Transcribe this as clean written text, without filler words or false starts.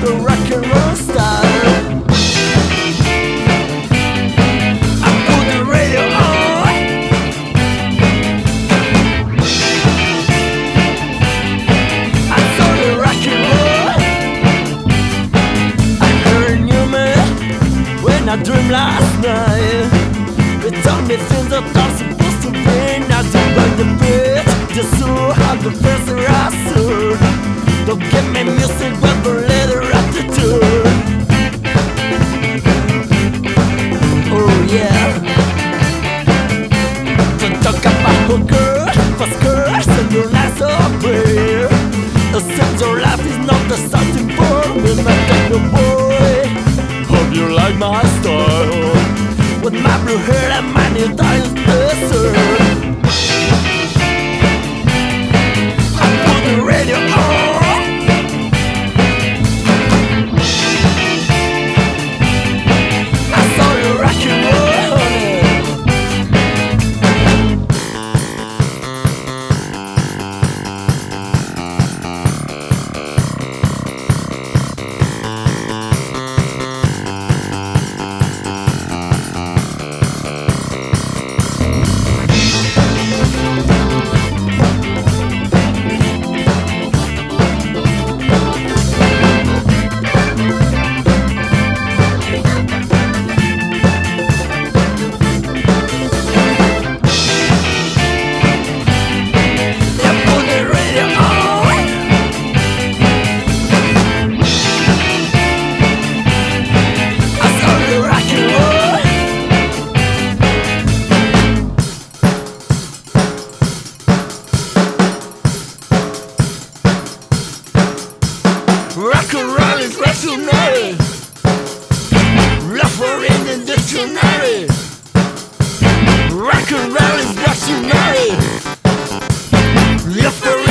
the rock and roll star. I put the radio on, I saw the rock and roll. I heard new man when I dreamed last night. They told me things that I'm supposed to be. Not to burn the bridge, just so how the fence around soon. Don't give me music with a little attitude. Oh yeah. Don't talk about your girl, cause girls and your life's so brave. Except your life is not the starting point. When I got your boy, hope you like my style. With my blue hair and my new diamond desert. Rock and roll is rationality. Love for in the dictionary. Rock and roll is rationality. Love for